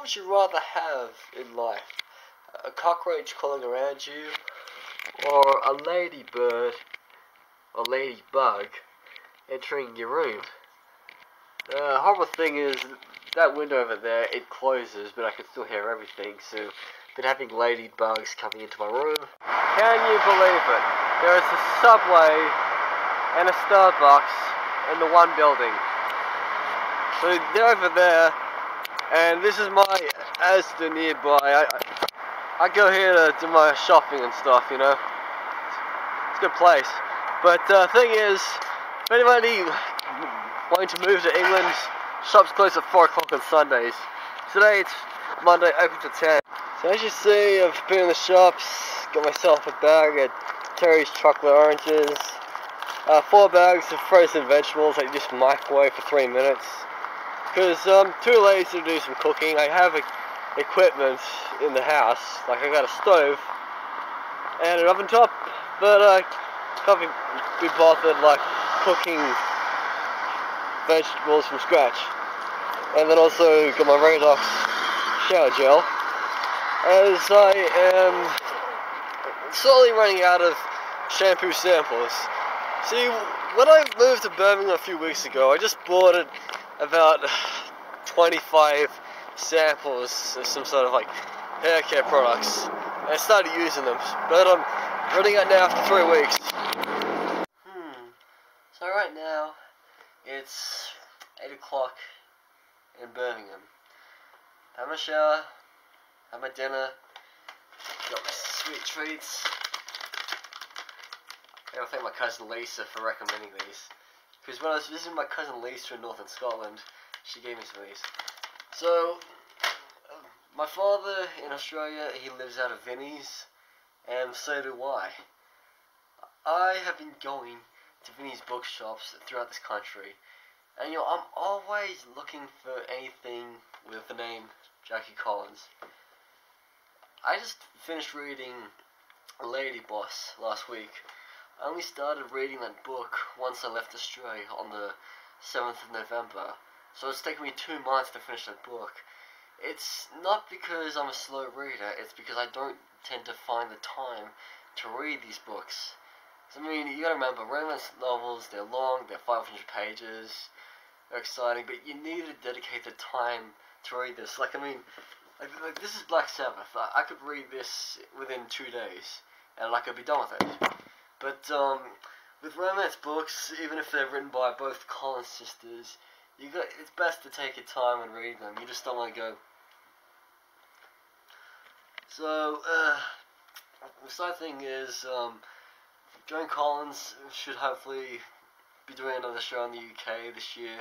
what would you rather have in life? A cockroach crawling around you, or a ladybird or ladybug entering your room? The horrible thing is, that window over there, it closes, but I can still hear everything, so I've been having ladybugs coming into my room. Can you believe it? There is a Subway and a Starbucks in the one building. So they're over there, and this is my ASDA nearby. I go here to do my shopping and stuff, you know. It's a good place. But the thing is, if anybody wanting to move to England, shops close at 4 o'clock on Sundays. Today it's Monday, open to 10. So as you see, I've been in the shops, got myself a bag of Terry's chocolate oranges, 4 bags of frozen vegetables that you just microwave for 3 minutes. Because I'm too lazy to do some cooking. I have equipment in the house, like I got a stove and an oven top, but I can't be bothered like cooking vegetables from scratch. And then also got my Redox shower gel, as I am slowly running out of shampoo samples. See, when I moved to Birmingham a few weeks ago, I just bought it about 25 samples of some sort of like hair care products, and I started using them, but I'm running out now after 3 weeks. So right now it's 8 o'clock in Birmingham. Had my shower, had my dinner, got my sweet treats. I gotta thank my cousin Lisa for recommending these, because when I was visiting my cousin Lisa in northern Scotland, she gave me some of these. So, my father in Australia, he lives out of Vinnie's, and so do I. I have been going to Vinnie's bookshops throughout this country, and you know, I'm always looking for anything with the name Jackie Collins. I just finished reading Lady Boss last week. I only started reading that book once I left Australia on the 7th of November. So it's taken me 2 months to finish that book. It's not because I'm a slow reader, it's because I don't tend to find the time to read these books. So, I mean, you gotta remember, romance novels, they're long, they're 500 pages, they're exciting, but you need to dedicate the time to read this. Like, I mean, like this is Black Sabbath. I could read this within 2 days, and I could be done with it. But, with romance books, even if they're written by both Collins sisters, it's best to take your time and read them. You just don't want to go. So, the side thing is, Joan Collins should hopefully be doing another show in the UK this year,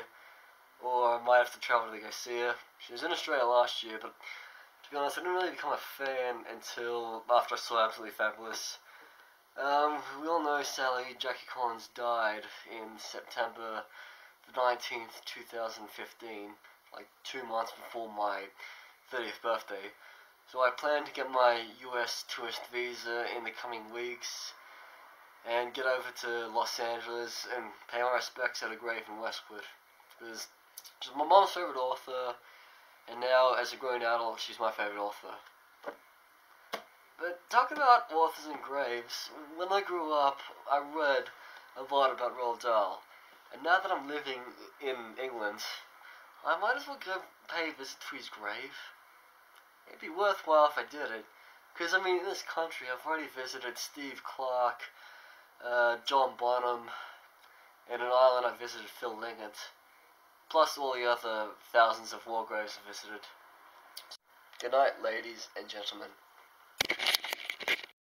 or I might have to travel to go see her. She was in Australia last year, but to be honest, I didn't really become a fan until after I saw Absolutely Fabulous. We all know, sadly, Jackie Collins died in September 19th, 2015, like 2 months before my 30th birthday. So I plan to get my US tourist visa in the coming weeks and get over to Los Angeles and pay my respects at her grave in Westwood. Because she's my mom's favorite author, and now as a grown adult, she's my favorite author. But talking about authors and graves, when I grew up, I read a lot about Roald Dahl. And now that I'm living in England, I might as well go pay a visit to his grave. It'd be worthwhile if I did it, because I mean, in this country I've already visited Steve Clark, John Bonham, and in Ireland I visited Phil Lynott, plus all the other thousands of war graves I visited. Good night, ladies and gentlemen.